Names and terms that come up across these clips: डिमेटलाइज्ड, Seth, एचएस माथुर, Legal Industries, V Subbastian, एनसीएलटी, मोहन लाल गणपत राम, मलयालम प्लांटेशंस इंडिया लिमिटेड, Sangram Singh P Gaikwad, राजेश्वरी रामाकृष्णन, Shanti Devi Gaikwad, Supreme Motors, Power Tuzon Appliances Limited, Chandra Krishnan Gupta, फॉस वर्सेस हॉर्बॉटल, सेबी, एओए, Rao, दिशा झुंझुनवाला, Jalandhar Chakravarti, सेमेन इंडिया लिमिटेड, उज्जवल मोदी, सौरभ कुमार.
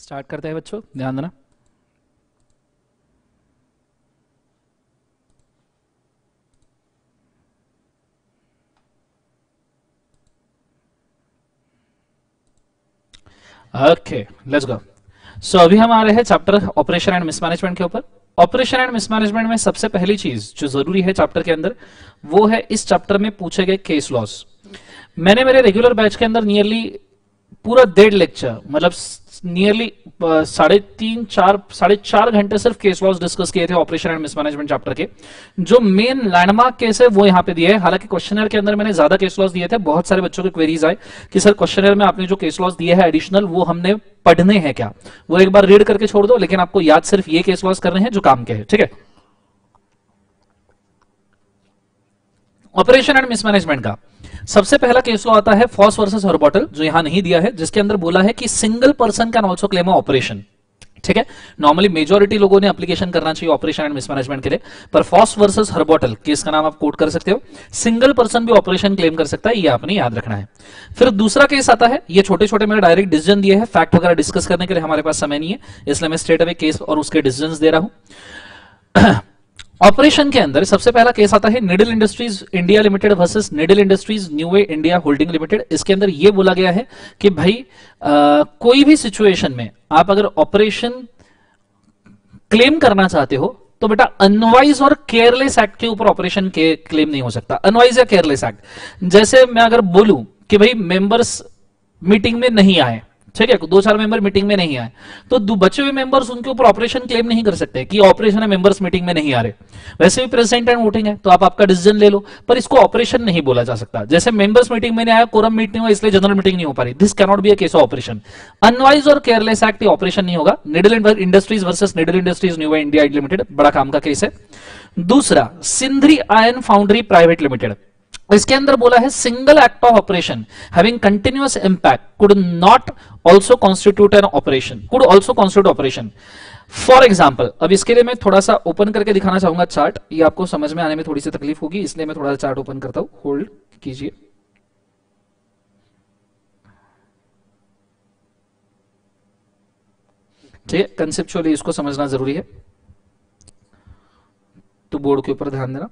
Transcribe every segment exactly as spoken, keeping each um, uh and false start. Start करते हैं बच्चों, ध्यान देना। Okay, let's go. सो अभी हम आ रहे हैं चैप्टर ऑपरेशन एंड मिसमैनेजमेंट के ऊपर। ऑपरेशन एंड मिसमैनेजमेंट में सबसे पहली चीज जो जरूरी है चैप्टर के अंदर, वो है इस चैप्टर में पूछे गए केस लॉस। मैंने मेरे रेगुलर बैच के अंदर नियरली पूरा डेढ़ लेक्चर, मतलब नियरली साढ़े तीन चार साढ़े चार घंटे सिर्फ केस लॉस डिस्कस किए थे ऑपरेशन एंड मिसमैनेजमेंट चैप्टर के। जो मेन लैंडमार्क केस है वो यहाँ पे दिए है। हालांकि क्वेश्चनर के अंदर मैंने ज्यादा केस लॉस दिए थे। बहुत सारे बच्चों के क्वेरीज आए कि सर क्वेश्चनर में आपने जो केस लॉस दिए हैं एडिशनल, वो हमने पढ़ने हैं क्या? वो एक बार रीड करके छोड़ दो, लेकिन आपको याद सिर्फ ये केस लॉस करने हैं जो काम के हैं। ठीक है, ऑपरेशन एंड मिसमैनेजमेंट का सबसे पहला केस लॉ आता है फॉस वर्सेस हॉर्बॉटल, जो यहां नहीं दिया है, जिसके अंदर बोला है कि single person can also claim a operation. ठीक है, नॉर्मली मेजॉरिटी लोगों ने एप्लीकेशन करना चाहिए ऑपरेशन एंड मिसमैनेजमेंट के लिए, पर फॉस वर्सेस हॉर्बॉटल केस का नाम आप कोट कर सकते हो। सिंगल पर्सन भी ऑपरेशन क्लेम कर सकता है, ये आपने याद रखना है। फिर दूसरा केस आता है, ये छोटे छोटे मेरे डायरेक्ट डिसीजन दिए हैं, फैक्ट वगैरह डिस्कस करने के लिए हमारे पास समय नहीं है, इसलिए मैं स्ट्रेट अवे केस और उसके डिसीजन दे रहा हूं। ऑपरेशन के अंदर सबसे पहला केस आता है Needle Industries India Limited versus Needle Industries new way India Holding Limited. इसके अंदर यह बोला गया है कि भाई आ, कोई भी सिचुएशन में आप अगर ऑपरेशन क्लेम करना चाहते हो तो बेटा अनवाइज और केयरलेस एक्ट के ऊपर ऑपरेशन के क्लेम नहीं हो सकता। अनवाइज या केयरलेस एक्ट, जैसे मैं अगर बोलूं कि भाई मेंबर्स मीटिंग में नहीं आए, ठीक है, दो चार मेंबर मीटिंग में नहीं आए, तो बचे हुए मेंबर्स उनके ऊपर ऑपरेशन क्लेम नहीं कर सकते कि ऑपरेशन है मेंबर्स मीटिंग में नहीं आ रहे। वैसे भी प्रेजेंट एंड वोटिंग है तो आप आपका डिसीजन ले लो, पर इसको ऑपरेशन नहीं बोला जा सकता। जैसे मेंबर्स मीटिंग में नहीं आया, कोरम मीट नहीं हुआ, इसलिए जनरल मीटिंग नहीं हो पा रही, this cannot be a case of operation. Unwise और केयरलेस एक्ट ऑपरेशन नहीं होगा। Needle Industries versus Needle Industries New India Limited बड़ा काम का केस है। दूसरा Sindhri iron foundry private Limited, इसके अंदर बोला है single act of operation having continuous impact could not also constitute an operation, could also constitute operation. For example, अब इसके लिए मैं थोड़ा सा ओपन करके दिखाना चाहूंगा चार्ट, ये आपको समझ में आने में थोड़ी सी तकलीफ होगी, इसलिए मैं थोड़ा सा चार्ट ओपन करता हूं, होल्ड कीजिए। ठीक है, कंसेप्चुअली इसको समझना जरूरी है, तो बोर्ड के ऊपर ध्यान देना।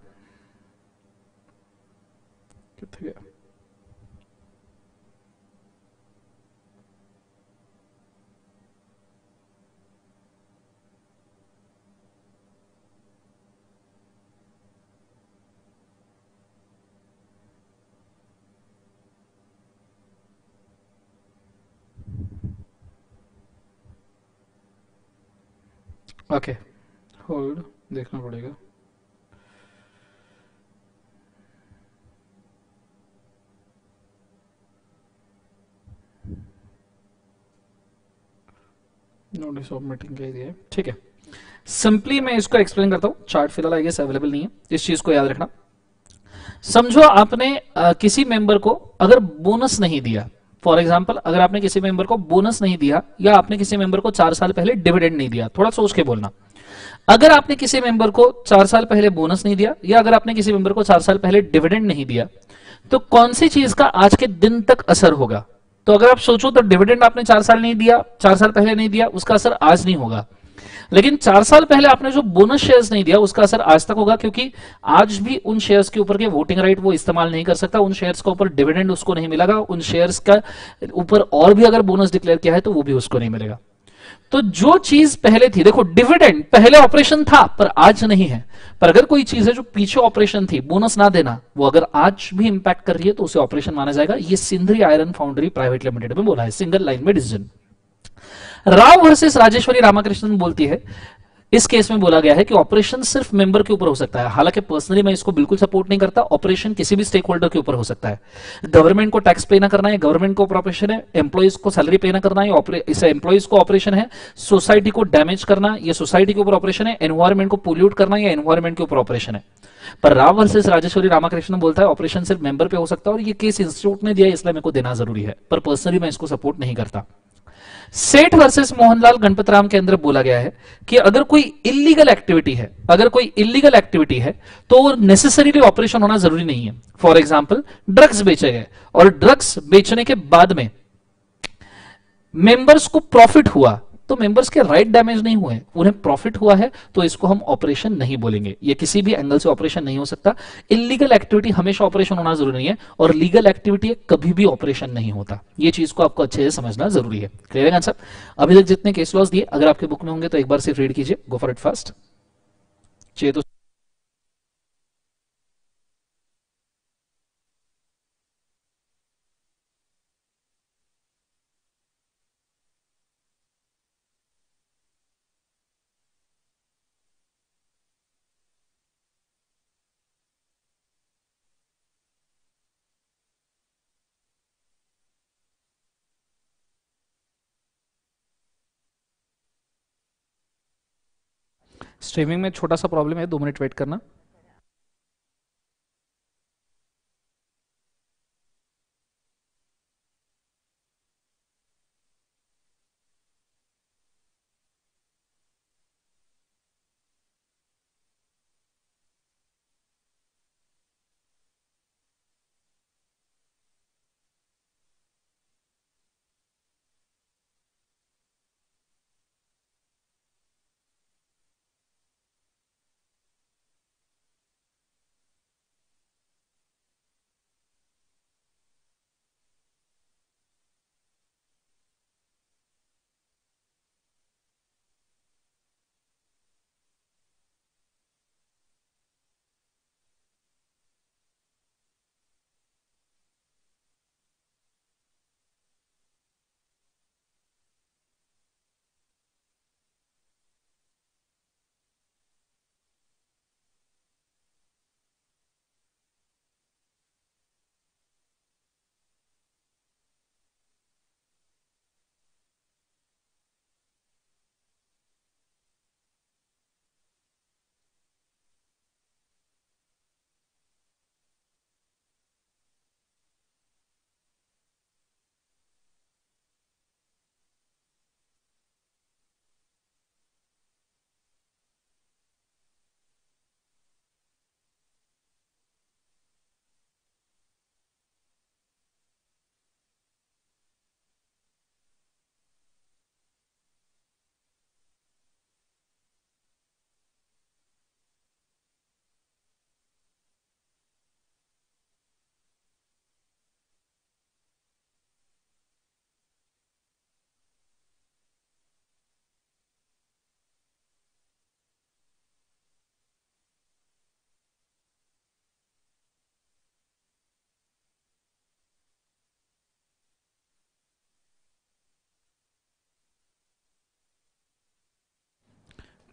ओके, होल्ड, देखना पड़ेगा। नोटिस ऑफ मीटिंग कह दिया है, ठीक है। सिंपली मैं इसको एक्सप्लेन करता हूं, चार्ट फिलहाल आई गेस अवेलेबल नहीं है, इस चीज को याद रखना। समझो आपने आ, किसी मेंबर को अगर बोनस नहीं दिया, फॉर एग्जाम्पल अगर आपने किसी मेंबर को बोनस नहीं दिया या आपने किसी मेंबर को चार साल पहले डिविडेंड नहीं दिया, थोड़ा सोच के बोलना। अगर आपने किसी मेंबर को चार साल पहले बोनस नहीं दिया या अगर आपने किसी मेंबर को चार साल पहले डिविडेंड नहीं दिया, तो कौन सी चीज का आज के दिन तक असर होगा? तो अगर आप सोचो तो डिविडेंड आपने चार साल नहीं दिया, चार साल पहले नहीं दिया, उसका असर आज नहीं होगा, लेकिन चार साल पहले आपने जो बोनस शेयर्स नहीं दिया उसका असर आज तक होगा, क्योंकि आज भी उन शेयर्स के ऊपर के वोटिंग राइट वो इस्तेमाल नहीं कर सकता, उन शेयर्स के ऊपर डिविडेंड उसको नहीं मिलेगा, उन शेयर्स का ऊपर और भी अगर बोनस डिक्लेयर किया है तो वो भी उसको नहीं मिलेगा। तो जो चीज पहले थी, देखो डिविडेंड पहले ऑपरेशन था पर आज नहीं है, पर अगर कोई चीज है जो पीछे ऑपरेशन थी, बोनस ना देना, वो अगर आज भी इंपैक्ट कर रही है तो उसे ऑपरेशन माना जाएगा। ये Sindhri iron foundry private limited में बोला है, सिंगल लाइन में डिसीजन। राव वर्सेस राजेश्वरी रामाकृष्णन बोलती है, इस केस में बोला गया है कि ऑपरेशन सिर्फ मेंबर के ऊपर हो सकता है। हालांकि पर्सनली मैं इसको बिल्कुल सपोर्ट नहीं करता, ऑपरेशन किसी भी स्टेक होल्डर के ऊपर हो सकता है। गवर्नमेंट को टैक्स पे ना करना है, गवर्नमेंट को ऑपरेशन है, एम्प्लॉइज को सैलरी पे ना करना है, इसे एम्प्लॉइज को ऑपरेशन है, सोसाइटी को डैमेज करना यह सोसाइटी के ऊपर ऑपरेशन है, एनवायरमेंट को पोल्यूट करना यह एनवायरमेंट के ऊपर ऑपरेशन है। पर राव वर्सेस राजेश्वरी रामाकृष्णन बोलता है ऑपरेशन सिर्फ मेंबर पे हो सकता है, और यह केस इंस्टीट्यूट ने दिया है इसलिए मेरे को देना जरूरी है, पर पर्सनली मैं इसको सपोर्ट नहीं करता। सेठ वर्सेस मोहन लाल गणपत राम के अंदर बोला गया है कि अगर कोई इलीगल एक्टिविटी है, अगर कोई इलीगल एक्टिविटी है तो नेसेसरीली ऑपरेशन होना जरूरी नहीं है। फॉर एग्जाम्पल ड्रग्स बेचे गए और ड्रग्स बेचने के बाद में मेंबर्स को प्रॉफिट हुआ, तो मेंबर्स के राइट डैमेज नहीं हुए हैं, उन्हें प्रॉफिट हुआ है, तो इसको हम ऑपरेशन नहीं बोलेंगे। ये किसी भी एंगल से ऑपरेशन नहीं हो सकता। इलीगल एक्टिविटी हमेशा ऑपरेशन होना जरूरी नहीं है और लीगल एक्टिविटी कभी भी ऑपरेशन नहीं होता। ये चीज को आपको अच्छे से समझना जरूरी है। क्लियर है आंसर? अभी तक जितने केस लॉस दिए अगर आपके बुक में होंगे तो एक बार सिर्फ रीड कीजिए, गो फॉर इट फास्ट। चाहिए तो स्ट्रीमिंग में छोटा सा प्रॉब्लम है, दो मिनट वेट करना।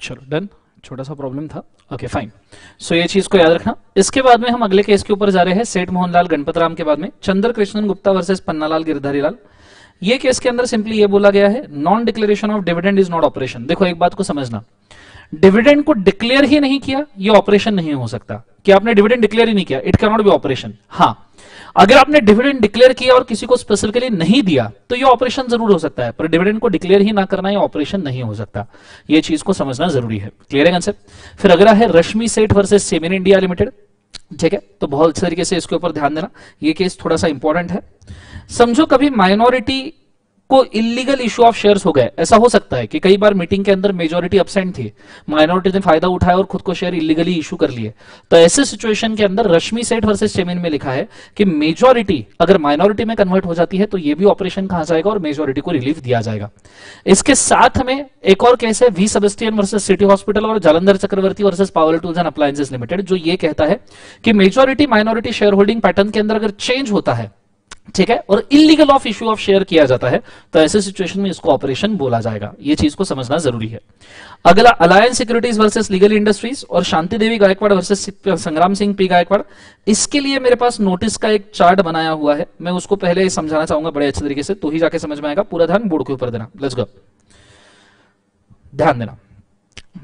चलो डन, छोटा सा प्रॉब्लम था। ओके फाइन, सो ये चीज को याद रखना। इसके बाद में हम अगले केस के ऊपर जा रहे हैं। सेठ मोहनलाल गणपत राम के बाद में चंद्र कृष्णन गुप्ता वर्सेस पन्नालाल गिरधारीलाल। ये केस के अंदर सिंपली ये बोला गया है non declaration of dividend is not operation. देखो एक बात को समझना, डिविडेंड को डिक्लेयर ही नहीं किया ये ऑपरेशन नहीं हो सकता। कि आपने डिविडेंड डिक्लेयर ही नहीं किया, it can not be operation. हाँ, अगर आपने डिविडेंड डिक्लेयर किया और किसी को स्पेसिफिकली नहीं दिया तो ये ऑपरेशन जरूर हो सकता है, पर डिविडेंड को डिक्लेयर ही ना करना ये ऑपरेशन नहीं हो सकता। ये चीज को समझना जरूरी है। क्लियर है कॉन्सेप्ट? फिर अगला है रश्मि सेठ वर्सेस सेमेन इंडिया लिमिटेड। ठीक है, तो बहुत अच्छे तरीके से इसके ऊपर ध्यान देना, ये केस थोड़ा सा इंपॉर्टेंट है। समझो कभी माइनॉरिटी को इलीगल इश्यू ऑफ शेयर्स हो गए, ऐसा हो सकता है कि कई बार मीटिंग के अंदर मेजॉरिटी एब्सेंट थी, माइनॉरिटी ने फायदा उठाया और खुद को शेयर इलीगली इश्यू कर लिए। तो ऐसे सिचुएशन के अंदर रश्मि सेठ वर्सेस सेमेन में लिखा है कि मेजॉरिटी अगर माइनॉरिटी में कन्वर्ट हो जाती है तो ये भी ऑपरेशन कहा जाएगा और मेजॉरिटी को रिलीफ दिया जाएगा। इसके साथ में एक और केस है V Sebastian versus city hospital और जालंधर चक्रवर्ती वर्सेस पावर टूजन अप्लायंसेस लिमिटेड, जो ये कहता है कि majority minority share holding pattern के अंदर अगर चेंज होता है, ठीक है, और illegal of issue of share किया जाता है तो ऐसे सिचुएशन में इसको ऑपरेशन बोला जाएगा। ये चीज को समझना जरूरी है। अगला alliance securities versus legal industries और शांति देवी गायकवाड़ वर्सेस संग्राम सिंह पी गायकवाड़। इसके लिए मेरे पास नोटिस का एक चार्ट बनाया हुआ है, मैं उसको पहले ही समझाना चाहूंगा बड़े अच्छे तरीके से, तो ही जाके समझ में आएगा। पूरा ध्यान बोर्ड के ऊपर देना, लेट्स गो, ध्यान देना।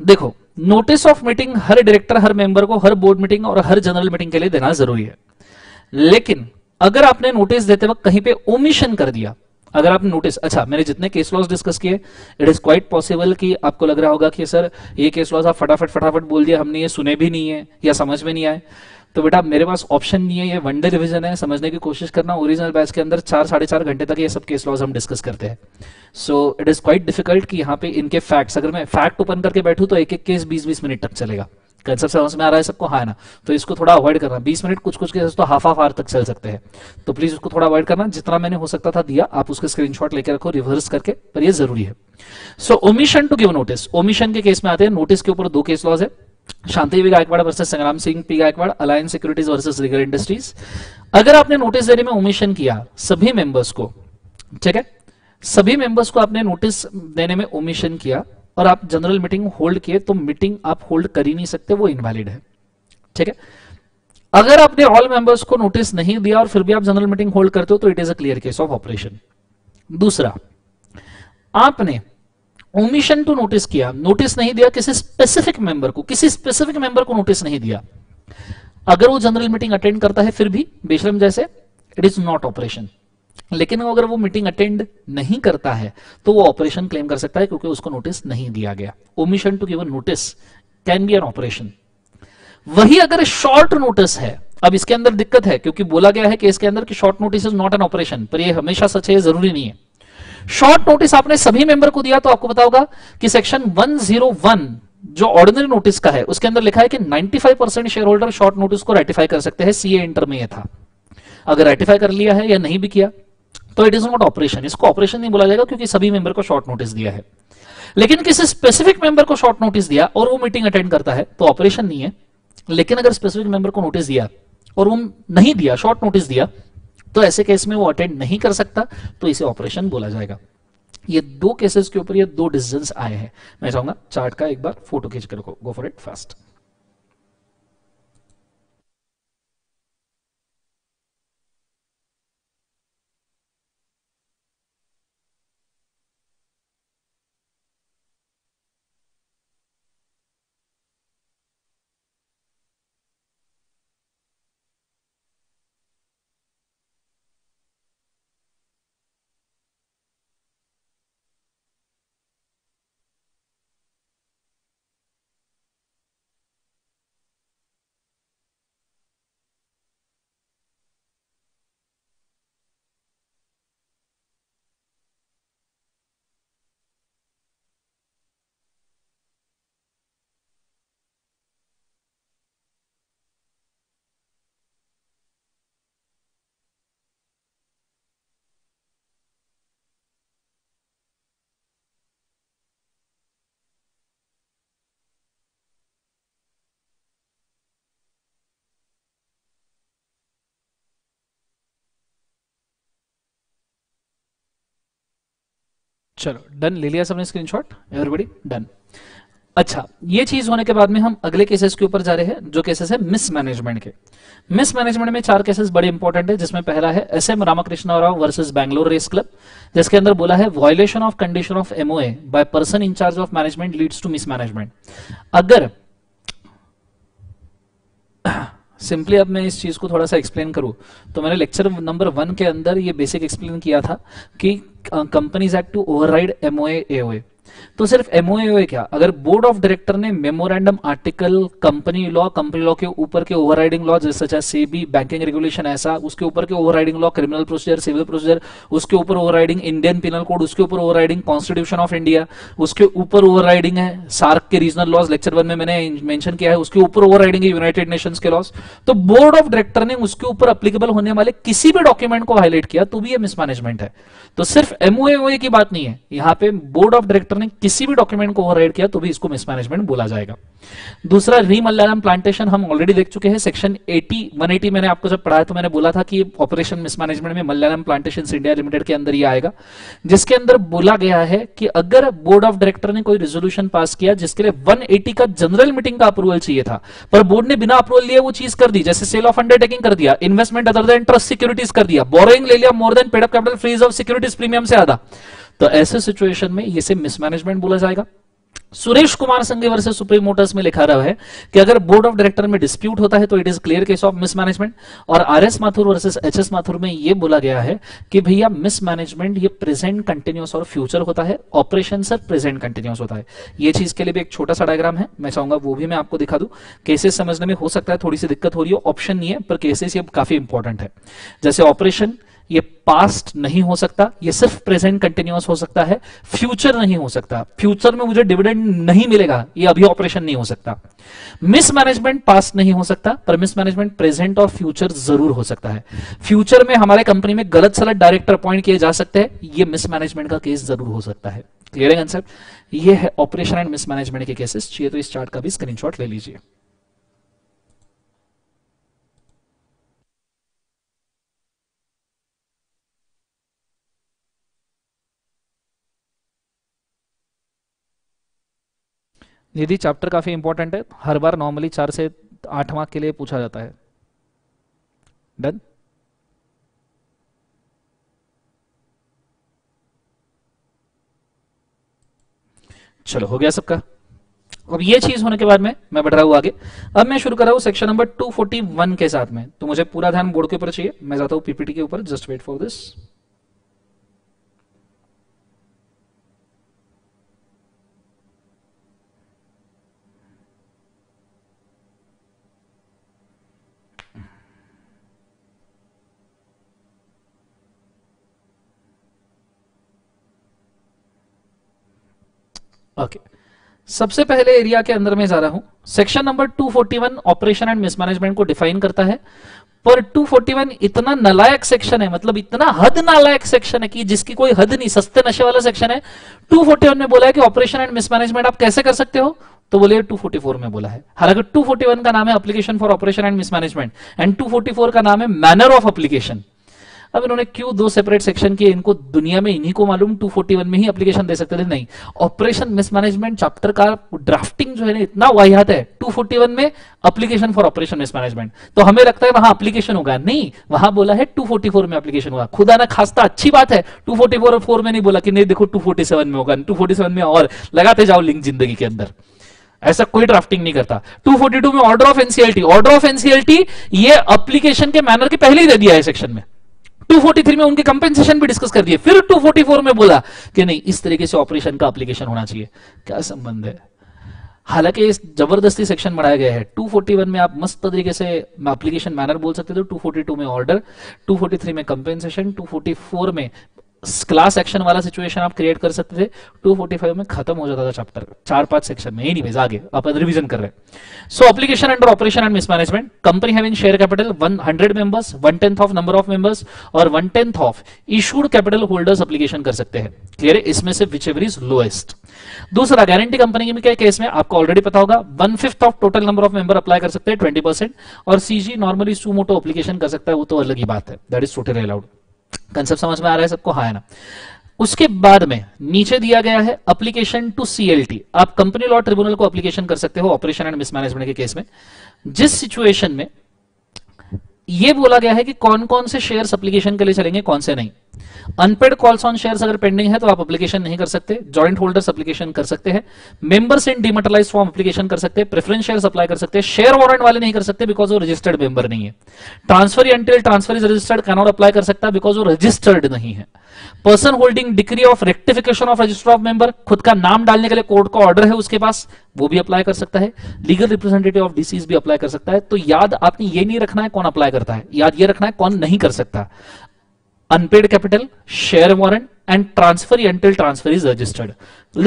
देखो, नोटिस ऑफ मीटिंग हर डायरेक्टर, हर मेंबर को हर बोर्ड मीटिंग और हर जनरल मीटिंग के लिए देना जरूरी है। लेकिन अगर आपने नोटिस देते वक्त कहीं पे ओमिशन कर दिया, अगर आपने नोटिस, अच्छा मैंने जितने केस लॉस डिस्कस किए, इट इज क्वाइट पॉसिबल कि आपको लग रहा होगा कि सर ये केस लॉस आप फटाफट फटाफट बोल दिया, हमने ये सुने भी नहीं है या समझ में नहीं आए। तो बेटा मेरे पास ऑप्शन नहीं है, ये वनडे रिवीजन है, समझने की कोशिश करना। ओरिजिनल बैच के अंदर चार साढ़े चार घंटे तक ये सब केस लॉज हम डिस्कस करते हैं। So it is quite difficult कि यहाँ पे इनके फैक्ट्स, अगर मैं फैक्ट ओपन करके बैठूं तो एक एक केस बीस बीस मिनट तक चलेगा। कंसेप्ट समझ में आ रहा है सबको? हाँ ना, तो इसको थोड़ा अवॉइड करना। बीस मिनट कुछ कुछ केसेस तो हाफ हाफ आवर तक चल सकते हैं, तो प्लीज उसको थोड़ा अवॉइड करना। जितना मैंने हो सकता था दिया, आप उसके स्क्रीनशॉट लेकर रखो रिवर्स करके, पर ये जरूरी है। So omission to give notice, omission के केस में आते हैं। नोटिस के ऊपर दो केस लॉज है, Shanti Devi Gaikwad versus Sangram Singh P Gaikwad, alliance securities versus legal industries. अगर आपने नोटिस देने में ओमिशन किया सभी मेंबर्स को, ठीक है, सभी मेंबर्स को आपने नोटिस देने में ओमिशन किया और आप जनरल मीटिंग होल्ड किए, तो मीटिंग आप होल्ड कर ही नहीं सकते, वो इनवैलिड है। ठीक है, अगर आपने ऑल मेंबर्स को नोटिस नहीं दिया और फिर भी आप जनरल मीटिंग होल्ड करते हो तो it is a clear case of operation. दूसरा, आपने ओमिशन टू नोटिस किया, नोटिस नहीं दिया किसी स्पेसिफिक मेंबर को, किसी स्पेसिफिक मेंबर को नोटिस नहीं दिया, अगर वो जनरल मीटिंग अटेंड करता है फिर भी बेशरम जैसे, इट इज नॉट ऑपरेशन। लेकिन अगर वो मीटिंग अटेंड नहीं करता है तो वो ऑपरेशन क्लेम कर सकता है, क्योंकि उसको नोटिस नहीं दिया गया। Omission to given notice can be an operation. वही अगर शॉर्ट नोटिस है, अब इसके अंदर दिक्कत है क्योंकि बोला गया है केस के अंदर कि short notice is not an operation, पर ये हमेशा सच है, जरूरी नहीं है। शॉर्ट नोटिस आपने सभी मेंबर को दिया तो आपको पता होगा कि सेक्शन वन ज़ीरो वन जो ऑर्डिनरी नोटिस का है उसके अंदर लिखा है कि पचानवे percent share holder short notice को रेटिफाई कर सकते हैं। सीए इंटर में ये था। अगर रेटिफाई कर लिया है या नहीं भी किया तो इट इज नॉट ऑपरेशन, इसको ऑपरेशन नहीं बोला जाएगा क्योंकि सभी मेंबर को शॉर्ट नोटिस दिया है। लेकिन किसी स्पेसिफिक मेंबर को शॉर्ट नोटिस दिया और वो मीटिंग अटेंड करता है तो ऑपरेशन नहीं है। लेकिन अगर स्पेसिफिक मेंबर को नोटिस दिया और वो नहीं दिया, शॉर्ट नोटिस दिया, तो ऐसे केस में वो अटेंड नहीं कर सकता, तो इसे ऑपरेशन बोला जाएगा। ये दो केसेस के ऊपर ये दो डिसीजंस आए हैं। मैं चाहूंगा चार्ट का एक बार फोटो खींच कर रखो, गो फॉर इट फास्ट। चलो डन, ले लिया सबने स्क्रीनशॉट, एवरीबॉडी डन। अच्छा, ये चीज होने के बाद में हम अगले केसेस के ऊपर जा रहे हैं जो केसेस है मिसमैनेजमेंट के। मिसमैनेजमेंट में चार केसेस बड़े इंपॉर्टेंट है, जिसमें पहला है S M Ramakrishnan Rao versus Bangalore race club, जिसके अंदर बोला है violation of condition of MOA by person in charge of management leads to mismanagement. अगर सिंपली अब मैं इस चीज को थोड़ा सा एक्सप्लेन करूं तो मैंने लेक्चर नंबर वन के अंदर ये बेसिक एक्सप्लेन किया था कि companies act to override MOA एओए। तो सिर्फ एमओए एओए क्या, अगर बोर्ड ऑफ डायरेक्टर ने memorandum article, company law, company law के ऊपर के ओवरराइडिंग लॉ जैसे चाहे सेबी, बैंकिंग रेगुलेशन ऐसा, उसके ऊपर के overriding law, criminal procedure, civil procedure, उसके ऊपर ओवरराइडिंग इंडियन पिनल कोड, उसके ऊपर ओवरराइडिंग कॉन्स्टिट्यूशन ऑफ इंडिया, उसके ऊपर ओवरराइडिंग है सार्क के रीजनल लॉज, लेक्चर वन में मैंने मेंशन किया है, उसके ऊपर ओवरराइडिंग है यूनाइटेड नेशंस के लॉज, तो बोर्ड ऑफ डायरेक्टर ने उसके ऊपर अप्लीकेबल होने वाले किसी भी डॉक्यूमेंट को वायलेट किया तो भी ये मिसमैनेजमेंट है। तो सिर्फ एमओए एओए की बात नहीं है, यहाँ पे बोर्ड ऑफ डायरेक्टर ने किसी भी डॉक्यूमेंट को ओवरराइड किया तो भी इसको मिसमैनेजमेंट बोला जाएगा। दूसरा, रीमलयालम प्लांटेशन हम ऑलरेडी देख चुके हैं, सेक्शन अस्सी, एक सौ अस्सी मैंने आपको जब पढ़ाया तो मैंने बोला था कि ऑपरेशन मिसमैनेजमेंट में मलयालम प्लांटेशंस इंडिया लिमिटेड के अंदर ही आएगा, जिसके अंदर बोला गया है कि अगर बोर्ड ऑफ डायरेक्टर ने कोई रेजोल्यूशन पास किया जिसके लिए एक सौ अस्सी का जनरल मीटिंग का अप्रूवल चाहिए था पर बोर्ड ने बिना अप्रूवल लिए वो चीज कर दी, जैसे सेल ऑफ अंडरटेकिंग कर दिया, investment other than trust securities कर दिया, बोरोइंग ले लिया more than paid up capital free of securities premium से आधा, तो ऐसे सिचुएशन में ये से मिसमैनेजमेंट बोला जाएगा। सुरेश कुमार संगेवर से सुप्रीम मोटर्स में लिखा रहा है कि अगर बोर्ड ऑफ डायरेक्टर में डिस्प्यूट होता है तो it is clear case of mismanagement. और RS Mathur versus एचएस माथुर में ये बोला गया है कि भैया मिसमैनेजमेंट ये प्रेजेंट कंटिन्यूस और फ्यूचर होता है, ऑपरेशन सर प्रेजेंट कंटिन्यूस होता है। ये चीज के लिए भी एक छोटा सा डायग्राम है, मैं चाहूंगा वो भी मैं आपको दिखा दूं। केसेस समझने में हो सकता है थोड़ी सी दिक्कत हो रही हो, ऑप्शन नहीं है पर केसेस ये काफी इंपॉर्टेंट है। जैसे ऑपरेशन ये पास्ट नहीं हो सकता, ये सिर्फ प्रेजेंट कंटिन्यूअस हो सकता है, फ्यूचर नहीं हो सकता, फ्यूचर में मुझे डिविडेंड नहीं मिलेगा ये अभी ऑपरेशन नहीं हो सकता। मिसमैनेजमेंट पास्ट नहीं हो सकता पर मिसमैनेजमेंट प्रेजेंट और फ्यूचर जरूर हो सकता है। फ्यूचर में हमारे कंपनी में गलत सलत डायरेक्टर अपॉइंट किए जा सकते हैं, ये मिसमैनेजमेंट का केस जरूर हो सकता है। क्लियर है कंसेप्ट? ये है ऑपरेशन एंड मिसमैनेजमेंट के केसेस। चाहिए तो इस चार्ट का भी स्क्रीनशॉट ले लीजिए। निधि चैप्टर काफी इंपॉर्टेंट है, हर बार नॉर्मली चार से आठ मार्क के लिए पूछा जाता है। डन। चलो हो गया सबका। अब ये चीज होने के बाद में मैं बढ़ रहा हूं आगे। अब मैं शुरू कर रहा हूं सेक्शन नंबर दो सौ इकतालीस के साथ में, तो मुझे पूरा ध्यान बोर्ड के ऊपर चाहिए। मैं जाता हूं पीपीटी के ऊपर, just wait for this. Okay okay. सबसे पहले एरिया के अंदर में जा रहा हूं। सेक्शन नंबर दो सौ इकतालीस ऑपरेशन एंड मिसमैनेजमेंट को डिफाइन करता है, पर दो सौ इकतालीस इतना नालायक सेक्शन है, मतलब इतना हद नालायक सेक्शन है कि जिसकी कोई हद नहीं, सस्ते नशे वाला सेक्शन है। दो सौ इकतालीस में बोला है कि ऑपरेशन एंड मिसमैनेजमेंट आप कैसे कर सकते हो, तो बोले दो सौ चौवालीस में बोला है। हालांकि दो सौ इकतालीस का नाम है application for operation and mismanagement and दो सौ चौवालीस का नाम है मैनर ऑफ एप्लीकेशन। अब इन्होंने क्यों दो सेपरेट सेक्शन किए, इनको दुनिया में इन्हीं को मालूम दो सौ इकतालीस में ही एप्लीकेशन दे सकते थे, नहीं। ऑपरेशन मिसमैनेजमेंट चैप्टर का ड्राफ्टिंग जो है ना इतना वाहियात है, दो सौ इकतालीस में एप्लीकेशन फॉर ऑपरेशन मिसमैनेजमेंट, तो हमें लगता है वहां एप्लीकेशन होगा, नहीं, वहां बोला है दो सौ चौवालीस में एप्लीकेशन होगा। खुदा ना खास्ता अच्छी बात है दो सौ चौवालीस में नहीं बोला कि नहीं देखो दो सौ सैंतालीस में होगा, दो सौ सैंतालीस में और लगाते जाओ लिंक जिंदगी के अंदर, ऐसा कोई ड्राफ्टिंग नहीं करता। दो सौ बयालीस में order of एनसीएलटी, order of एनसीएलटी ये एप्लीकेशन के मैनर के पहले ही दे दिया है सेक्शन में। दो सौ तैंतालीस में उनके कंपेंसेशन भी डिस्कस कर दिए, फिर दो सौ चौवालीस में बोला कि नहीं इस तरीके से ऑपरेशन का एप्लीकेशन होना चाहिए, क्या संबंध है। हालांकि इस जबरदस्ती सेक्शन बढ़ाया गया है। दो सौ इकतालीस में आप मस्त तरीके से एप्लीकेशन मैनर बोल सकते थे, दो सौ बयालीस में ऑर्डर, दो सौ तैंतालीस में कंपेंसेशन, दो सौ चौवालीस में क्लास एक्शन वाला सिचुएशन आप क्रिएट कर सकते थे, दो सौ पैंतालीस में खत्म हो जाता था चैप्टर, चार पांच सेक्शन में। एनीवेज आगे आप रिवीजन कर रहे हैं। So application under operation and mismanagement, company having share capital सौ members, one tenth of number of members और one tenth of issued capital holders application कर सकते हैं। क्लियर है? इसमें से व्हिचएवर इज लोएस्ट। दूसरा, गारंटी कंपनी के केस में आपको ऑलरेडी पता होगा one fifth of total number of member apply कर सकते हैं, ट्वेंटी परसेंट, और सीजी नॉर्मली सुमोटो एप्लीकेशन कर सकता है, वो तो अलग ही बात है, that is totally allowed. Concept समझ में आ रहा है सबको? हाँ है ना। उसके बाद में नीचे दिया गया है एप्लीकेशन टू सीएलटी, आप कंपनी लॉ ट्रिब्यूनल को एप्लीकेशन कर सकते हो ऑपरेशन एंड मिसमैनेजमेंट के केस में, जिस सिचुएशन में यह बोला गया है कि कौन कौन से शेयर्स एप्लीकेशन के लिए चलेंगे, कौन से नहीं। अनपेड कॉल्स ऑन शेयर्स अगर पेंडिंग है तो आप एप्लीकेशन नहीं कर सकते, जॉइंट होल्डर्स एप्लीकेशन कर सकते हैं, मेंबर्स इन डिमेटलाइज्ड फॉर्म एप्लीकेशन कर सकते हैं, प्रेफरेंस शेयर्स अप्लाई कर सकते हैं, शेयर वारंट वाले नहीं कर सकते बिकॉज वो रजिस्टर्ड मेंबर नहीं है, transfer until transfer is registered can not apply कर सकता बिकॉज वो रजिस्टर्ड नहीं है, person holding decree of rectification of register of member, खुद का नाम डालने के लिए कोर्ट का ऑर्डर है उसके पास, वो भी अप्लाई कर सकता है, लीगल रिप्रेजेंटेटिव ऑफ डिसीज भी अप्लाई कर सकता है। तो याद आपने ये नहीं रखना है कौन अप्लाई करता है, याद ये रखना है कौन नहीं कर सकता। Unpaid capital, share warrant and transfer until transfer is registered,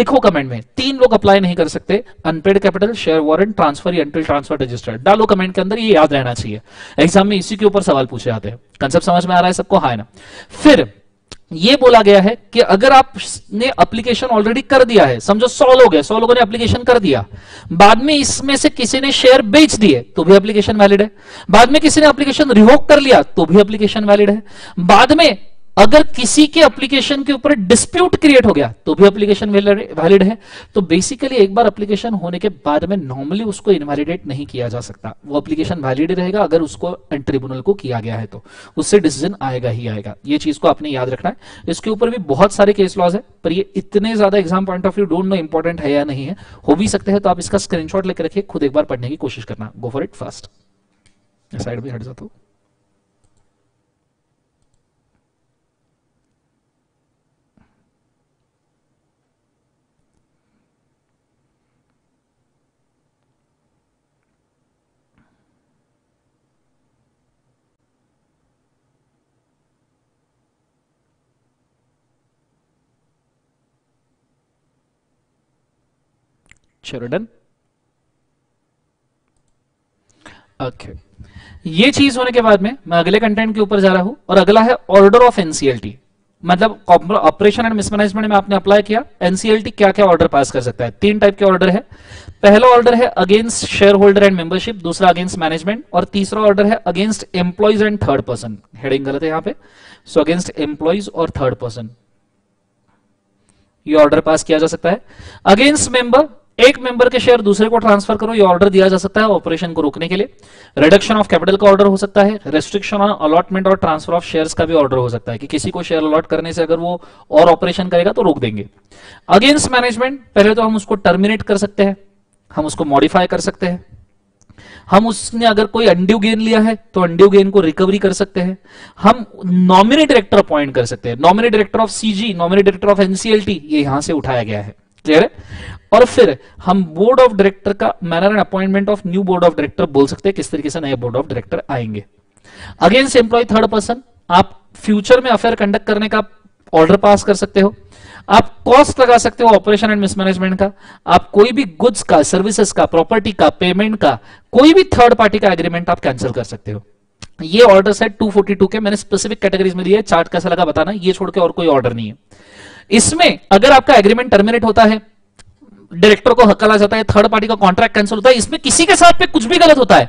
लिखो कमेंट में, तीन लोग अप्लाई नहीं कर सकते, unpaid capital, share warrant, transfer until transfer registered, डालो कमेंट के अंदर, ये याद रहना चाहिए, एग्जाम में इसी के ऊपर सवाल पूछे जाते हैं। कंसेप्ट समझ में आ रहा है सबको? हाँ है ना। फिर ये बोला गया है कि अगर आपने एप्लीकेशन ऑलरेडी कर दिया है, समझो सौ लोग है, सौ लोगों ने एप्लीकेशन कर दिया, बाद में इसमें से किसी ने शेयर बेच दिए तो भी एप्लीकेशन वैलिड है, बाद में किसी ने एप्लीकेशन रिवोक कर लिया तो भी एप्लीकेशन वैलिड है, बाद में अगर किसी के एप्लीकेशन के ऊपर डिस्प्यूट क्रिएट हो गया तो भी एप्लीकेशन वैलिड है। तो बेसिकली एक बार एप्लीकेशन होने के बाद में नॉर्मली उसको इनवैलिडेट नहीं किया जा सकता, वो एप्लीकेशन वैलिड रहेगा अगर उसको ट्रिब्यूनल को किया गया है तो उससे डिसीजन आएगा ही आएगा। ये चीज को आपने याद रखना है। इसके ऊपर भी बहुत सारे केस लॉज है, पर ये इतने ज्यादा exam point of view don't know important है या नहीं है, हो भी सकते हैं। तो आप इसका स्क्रीनशॉट लेकर रखिए, खुद एक बार पढ़ने की कोशिश करना। Go for it fast. Side में हट जाता हूं। Done okay. ये चीज होने के बाद में मैं अगले कंटेंट के ऊपर जा रहा हूं और अगला है ऑर्डर ऑफ एनसीएलटी, मतलब ऑपरेशन एंड मिसमैनेजमेंट में आपने अप्लाई किया, एनसीएलटी क्या क्या ऑर्डर पास कर सकता है। तीन टाइप के ऑर्डर है। पहला ऑर्डर है against share holder and membership, दूसरा अगेंस्ट मैनेजमेंट और तीसरा ऑर्डर है against employees and third person. Heading गलत है यहां पे, सो अगेंस्ट एम्प्लॉइज और थर्ड पर्सन ये ऑर्डर पास किया जा सकता है। अगेंस्ट मेंबर, एक मेंबर के शेयर दूसरे को ट्रांसफर करो, ये ऑर्डर दिया जा सकता है ऑपरेशन को रोकने के लिए। रिडक्शन ऑफ कैपिटल का ऑर्डर हो सकता है। रेस्ट्रिक्शन ऑन अलॉटमेंट और ट्रांसफर ऑफ शेयर्स का भी ऑर्डर हो सकता है कि किसी को शेयर अलॉट करने से अगर वो और ऑपरेशन करेगा तो रोक देंगे। अगेंस्ट मैनेजमेंट, पहले तो हम उसको टर्मिनेट कर सकते हैं, हम उसको मॉडिफाई कर सकते हैं, हम उसने अगर कोई अंड्यू गेन लिया है तो अंड्यू गेन को रिकवरी कर सकते हैं, हम नॉमिनी डायरेक्टर अपॉइंट कर सकते हैं। Nominee director of CG, nominee director of एनसीएलटी, ये यहां से उठाया गया है, क्लियर है। और फिर हम बोर्ड ऑफ डायरेक्टर का manner and appointment of new board of director बोल सकते हैं, किस तरीके से नए बोर्ड ऑफ डायरेक्टर आएंगे। अगेंस्ट एम्प्लॉय थर्ड पर्सन, आप फ्यूचर में अफेयर कंडक्ट करने का ऑर्डर पास कर सकते हो, आप कॉस्ट लगा सकते हो ऑपरेशन एंड मिसमैनेजमेंट का, आप कोई भी गुड्स का, सर्विसेज का, प्रॉपर्टी का, पेमेंट का, कोई भी थर्ड पार्टी का एग्रीमेंट आप कैंसिल कर सकते हो। ये ऑर्डर्स है टू फोर्टी टू के, मैंने स्पेसिफिक कैटेगरीज में दिए है। चार्ट कैसा लगा बताना, ये छोड़ के और कोई ऑर्डर नहीं है इसमें। अगर आपका एग्रीमेंट टर्मिनेट होता है, डायरेक्टर को हक्का ला जाता है, थर्ड पार्टी का कॉन्ट्रैक्ट कैंसिल होता है, इसमें किसी के साथ पे कुछ भी गलत होता है,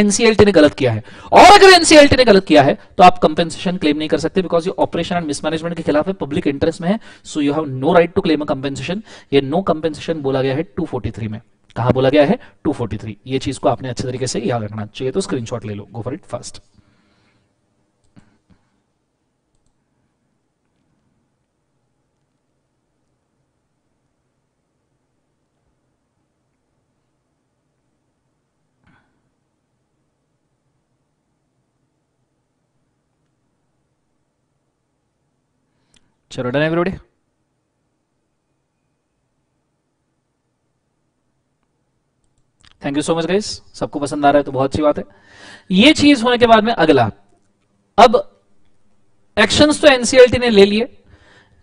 एनसीएलटी ने गलत किया है। और अगर एनसीएलटी ने गलत किया है तो आप कंपेंसेशन क्लेम नहीं कर सकते, बिकॉज ये ऑपरेशन एंड मिसमैनेजमेंट के खिलाफ है, पब्लिक इंटरेस्ट में है। So you have no right to claim a compensation. ये नो कंपेंसेशन बोला गया है टू फोर्टी थ्री में। कहां बोला गया है? Two forty three. ये चीज को आपने अच्छे तरीके से याद रखना चाहिए, तो स्क्रीनशॉट ले लो। Go for it fast. चलो done everybody. Thank you so much guys, सबको पसंद आ रहा है तो बहुत अच्छी बात है। ये चीज होने के बाद में अगला, अब एक्शंस तो एनसीएलटी ने ले लिए।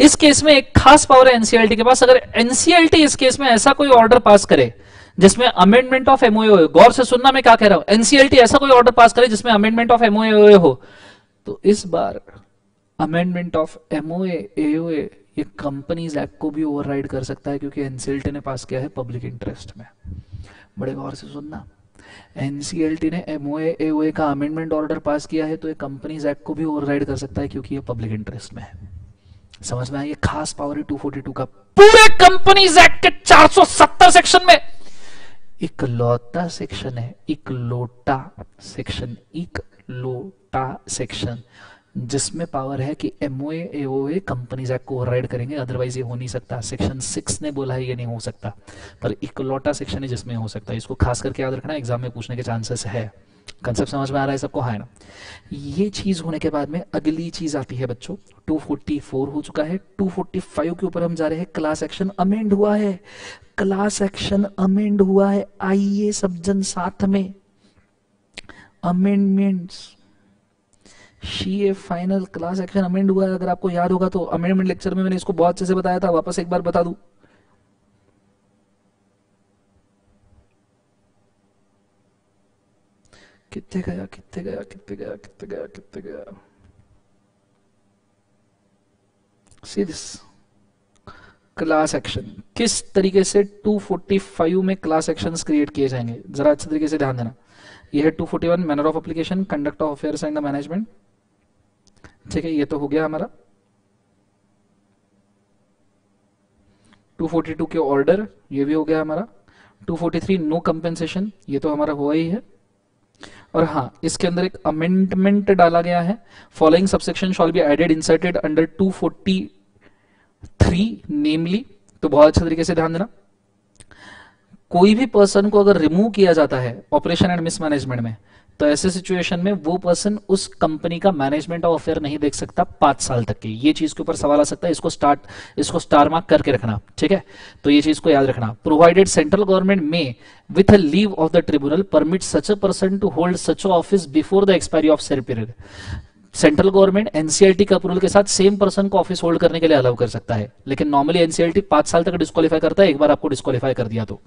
इस केस में एक खास पावर है एनसीएलटी के पास। अगर एनसीएलटी इस केस में ऐसा कोई ऑर्डर पास करे जिसमें अमेंडमेंट ऑफ एमओए, गौर से सुनना मैं क्या कह रहा हूं, एनसीएलटी ऐसा कोई ऑर्डर पास करे जिसमें अमेंडमेंट ऑफ एमओए हो, तो इस बार अमेंडमेंट ऑफ एमओए एओए ये कंपनीज एक्ट को भी ओवरराइड कर सकता है, क्योंकि एनसीएलटी ने पास किया है पब्लिक इंटरेस्ट में। बड़े गौर से सुनना, एनसीएलटी ने एमओए एओए का अमेंडमेंट ऑर्डर पास किया है, तो ये कंपनीज एक्ट को भी ओवरराइड कर सकता है, क्योंकि ये पब्लिक इंटरेस्ट में है। समझ में आया? ये खास पावर है टू फोर्टी टू का। पूरे कंपनीज एक्ट के चार सौ सत्तर सेक्शन में इकलौता सेक्शन है, इकलौता सेक्शन, इकलौता सेक्शन जिसमें पावर है कि एमओए एओए कंपनीज एक्ट को ओवरराइड करेंगे, अदरवाइज ये हो नहीं सकता। सेक्शन सिक्स ने बोला है ये नहीं हो सकता, पर इकलौता सेक्शन है जिसमें हो सकता है। इसको खास करके याद रखना, एग्जाम में पूछने के चांसेस है। कंसेप्ट समझ में आ रहा है सबको? हाँ ना। ये चीज होने के बाद में अगली चीज आती है बच्चों, टू फोर्टी फोर हो चुका है, टू फोर्टी फाइव के ऊपर हम जा रहे हैं। क्लास एक्शन अमेंड हुआ है, क्लास एक्शन अमेंड हुआ है। आइए सब जन साथ में, अमेंडमेंट्स शीए फाइनल क्लास एक्शन अमेंड हुआ है। अगर आपको याद होगा तो अमेंडमेंट लेक्चर में मैंने इसको बहुत अच्छे से बताया था, वापस एक बार बता दूं। कितने गया कितने गया कितने गया कितने गया कितने गया सीरियस क्लास एक्शन, किस तरीके से टू फोर्टी फाइव में क्लास एक्शंस क्रिएट किए जाएंगे, जरा अच्छे तरीके से ध्यान देना। यह है two forty one, manner of application, conduct of affairs and management, ठीक है, ये तो हो गया हमारा टू फोर्टी टू के ऑर्डर, ये भी हो गया हमारा two forty three no compensation, ये तो हमारा हुआ ही है। और हाँ, इसके अंदर एक अमेंडमेंट डाला गया है, following subsection shall be added inserted under two forty three namely. तो बहुत अच्छे तरीके से ध्यान देना, कोई भी पर्सन को अगर रिमूव किया जाता है ऑपरेशन एंड मिसमैनेजमेंट में, तो ऐसे सिचुएशन में वो पर्सन उस कंपनी का मैनेजमेंट ऑफ अफेयर नहीं देख सकता पांच साल तक के। ये चीज के ऊपर सवाल आ सकता है, इसको स्टार्ट इसको स्टार मार्क करके रखना, ठीक है। तो ये चीज को याद रखना, प्रोवाइडेड सेंट्रल गवर्नमेंट में with leave of the tribunal permit such a person to hold such office before the expiry of said period. Central government NCERT के अप्रूवल के साथ सेम पर्सन को ऑफिस होल्ड करने के लिए अलाउ कर सकता है, लेकिन नॉर्मली एनसीईआरटी पांच साल तक डिस्क्वालीफाई करता है, एक बार आपको डिस्क्वालीफाई कर दिया तो।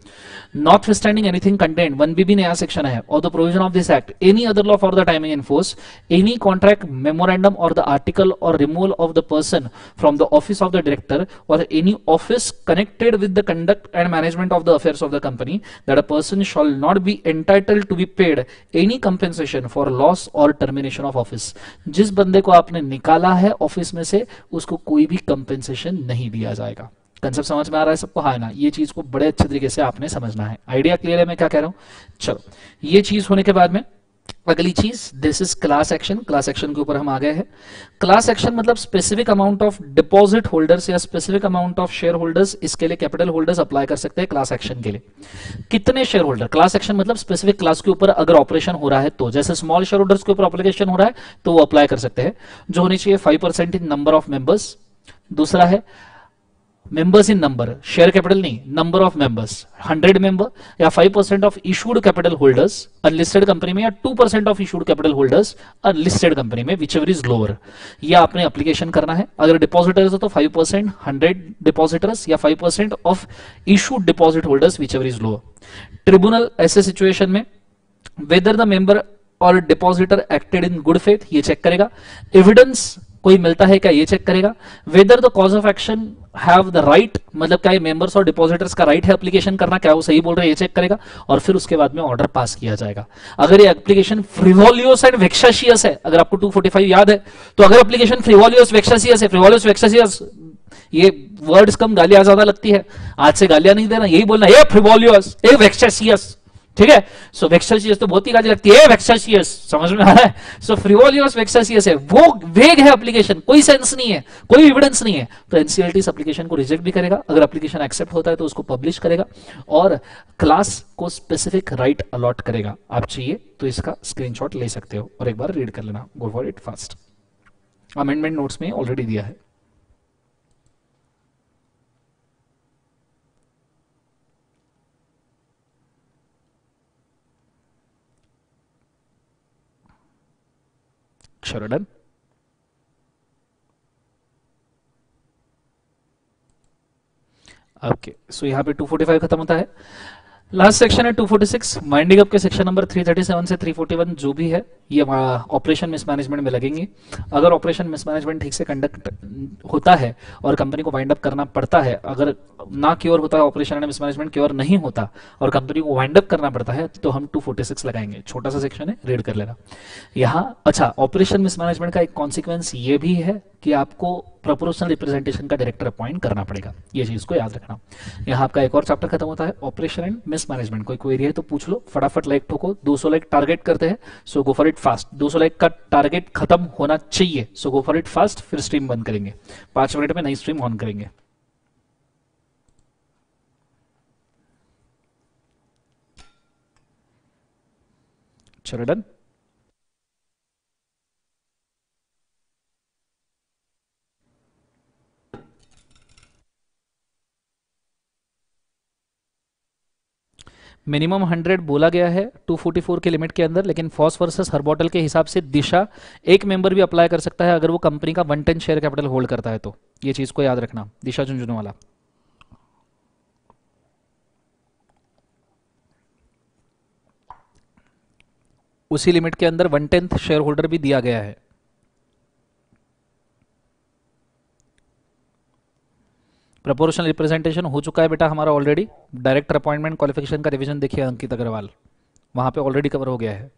Notwithstanding anything content one B B नया सेक्शन है, और the provision of this act any other law for the timing in force any contract memorandum और द आर्टिकल और removal of the person from the office of the director और any office connected with the conduct and management of the affairs of the company that a person shall not be entitled to be paid any compensation for loss और termination of office. जिस बंदे को आपने निकाला है office में से, उसको कोई भी कंपेंसेशन नहीं दिया जाएगा। कंसेप्ट समझ में आ रहा है सबको? हाँ ना, ये चीज को बड़े अच्छे तरीके से आपने समझना है। आइडिया क्लियर है मैं क्या कह रहा हूं? चलो, ये चीज होने के बाद में अगली चीज, this is class action. Class action के ऊपर हम आ गए हैं। क्लास एक्शन मतलब specific amount of deposit holders या specific amount of share holders, इसके लिए कैपिटल होल्डर्स अप्लाई कर सकते हैं क्लास एक्शन के लिए। कितने शेयर होल्डर, क्लास एक्शन मतलब स्पेसिफिक क्लास के ऊपर अगर ऑपरेशन हो रहा है तो, जैसे स्मॉल शेयर होल्डर्स के ऊपर ऑपरेशन हो रहा है तो वो अप्लाई कर सकते हैं, जो होनी चाहिए five percent in number of members. दूसरा है members in number, share capital नहीं, number of members, hundred member या five percent of issued capital holders unlisted company में, या two percent of issued capital holders unlisted company में, whichever is lower. यह आपने application करना है। अगर डिपॉजिटर्स हो तो फाइव परसेंट हंड्रेड डिपॉजिटर्स या five percent of issued deposit holders, whichever is lower. Tribunal ऐसे सिचुएशन में वेदर द मेंबर और depositor acted in good faith, ये चेक करेगा। एविडेंस कोई मिलता है क्या, ये चेक करेगा। Whether the cause of action have the right, मतलब क्या मेंबर्स और डिपॉजिटर्स का राइट है एप्लीकेशन करना, क्या वो सही बोल रहे हैं, ये चेक करेगा। और फिर उसके बाद में ऑर्डर पास किया जाएगा। अगर ये एप्लीकेशन फ्रिवोलियस एंड वेक्साशियस है, अगर आपको टू फोर्टी फाइव याद है तो, अगर एप्लीकेशन फ्रिवोलियस वेक्साशियस है, फ्रिवोलियस वेक्साशियस ये वर्ड्स कम गालियां ज्यादा लगती है, आज से गालियां नहीं देना, यही बोलना है फ्रिवोलियस ए वेक्साशियस, ठीक है। सो वेक्साशियस तो बहुत ही गाली लगती है, वेक्साशियस समझ में आ रहा है। सो फ्रिवोलियस वेक्साशियस है, वो वेग है एप्लीकेशन, कोई सेंस नहीं है, कोई एविडेंस नहीं है, तो एनसीईआरटी इस एप्लीकेशन को रिजेक्ट भी करेगा। अगर एप्लीकेशन एक्सेप्ट होता है तो उसको पब्लिश करेगा और क्लास को स्पेसिफिक राइट अलॉट करेगा। आप चाहिए तो इसका स्क्रीनशॉट ले सकते हो और एक बार रीड कर लेना, go for it fast. Amendment notes में ऑलरेडी दिया है। डन। ओके, सो यहां पे टू फोर्टी फाइव खत्म होता है। लास्ट सेक्शन है two forty six, winding up के section number three thirty seven से थ्री फोर्टी वन जो भी है, ये ऑपरेशन मिसमैनेजमेंट में लगेंगे। अगर ऑपरेशन मिसमैनेजमेंट ठीक से कंडक्ट होता है और कंपनी को वाइंड अप करना पड़ता है, अगर ना क्योर होता है, ऑपरेशन एंड मिसमैनेजमेंट क्योर नहीं होता और कंपनी को वाइंड अप करना पड़ता है, तो हम टू फोर्टी सिक्स लगाएंगे। छोटा सा सेक्शन है, रीड कर लेना यहाँ। अच्छा, ऑपरेशन मिसमैनेजमेंट का एक कॉन्सिक्वेंस ये भी है कि आपको प्रोपोर्शनल रिप्रेजेंटेशन का डायरेक्टर अपॉइंट करना पड़ेगा, ये चीज को याद रखना। यहाँ आपका एक और चैप्टर खत्म होता है, ऑपरेशन एंड मिसमैनेजमेंट। कोई क्वेरी है तो पूछ लो, फटाफट लाइक ठोको, दो सौ लाइक टारगेट करते हैं, so go for it fast. दो सौ लाइक का टारगेट खत्म होना चाहिए, so go for it fast. फिर स्ट्रीम बंद करेंगे, पांच मिनट में नई स्ट्रीम ऑन करेंगे। चलो डन। मिनिमम हंड्रेड बोला गया है टू फोर्टी फोर के लिमिट के अंदर, लेकिन फॉस वर्सेस हर बॉटल के हिसाब से दिशा एक मेंबर भी अप्लाई कर सकता है अगर वो कंपनी का one ten share capital hold करता है। तो ये चीज को याद रखना, दिशा झुंझुनवाला। उसी लिमिट के अंदर वन टेंथ शेयर होल्डर भी दिया गया है। प्रोपोर्शनल रिप्रेजेंटेशन हो चुका है बेटा हमारा ऑलरेडी। डायरेक्टर अपॉइंटमेंट क्वालिफिकेशन का रिवीजन देखिए अंकित अग्रवाल, वहां पे ऑलरेडी कवर हो गया है।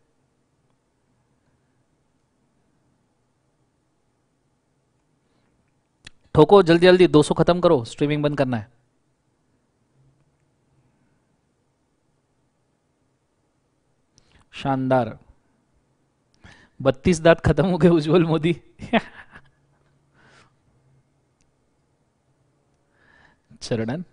ठोको जल्दी जल्दी, दो सौ खत्म करो, स्ट्रीमिंग बंद करना है। शानदार, बत्तीस दांत खत्म हो गए उज्जवल मोदी। चरणन,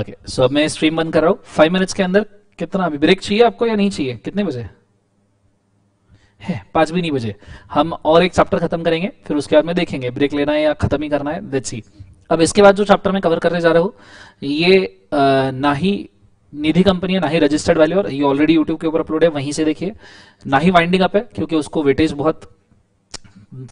ओके, सो अब मैं स्ट्रीम बंद कर रहा हूं। फाइव मिनट्स के अंदर कितना अभी ब्रेक चाहिए आपको या नहीं चाहिए? कितने बजे है? पांच भी नहीं बजे। हम और एक चैप्टर खत्म करेंगे, फिर उसके बाद में देखेंगे ब्रेक लेना है या खत्म ही करना है, लेट्स सी। अब इसके बाद जो चैप्टर में कवर करने जा रहा हूं, ये आ, ना ही निधि कंपनी है, ना ही रजिस्टर्ड वैल्यूअर, ये ऑलरेडी यूट्यूब के ऊपर अपलोड है, वहीं से देखिए। ना ही वाइंडिंग अप है क्योंकि उसको वेटेज बहुत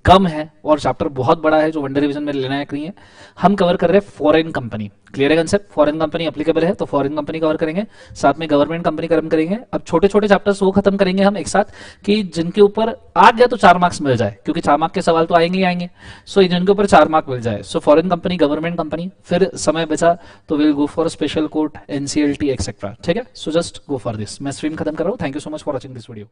कम है और चैप्टर बहुत बड़ा है जो वनडे रिविजन में लेना है, नहीं है। हम कवर कर रहे हैं फॉरेन कंपनी, क्लियर है कंसेप्ट? फॉरेन कंपनी एप्लीकेबल है तो फॉरेन कंपनी कवर करेंगे, साथ में गवर्नमेंट कंपनी कवर करेंगे। अब छोटे छोटे चैप्टर्स वो खत्म करेंगे हम एक साथ कि जिनके ऊपर आ गया तो चार मार्क्स मिल जाए, क्योंकि चार मार्क्स के सवाल तो आएंगे ही आएंगे। सो जिनके ऊपर चार मार्क्स मिल जाए, so foreign company, government company, फिर समय बचा तो will go for special court, एनसीएलटी etcetera, ठीक है? So just go for this. मैं स्ट्रीम खत्म कर रहा हूँ। Thank you so much for watching this video.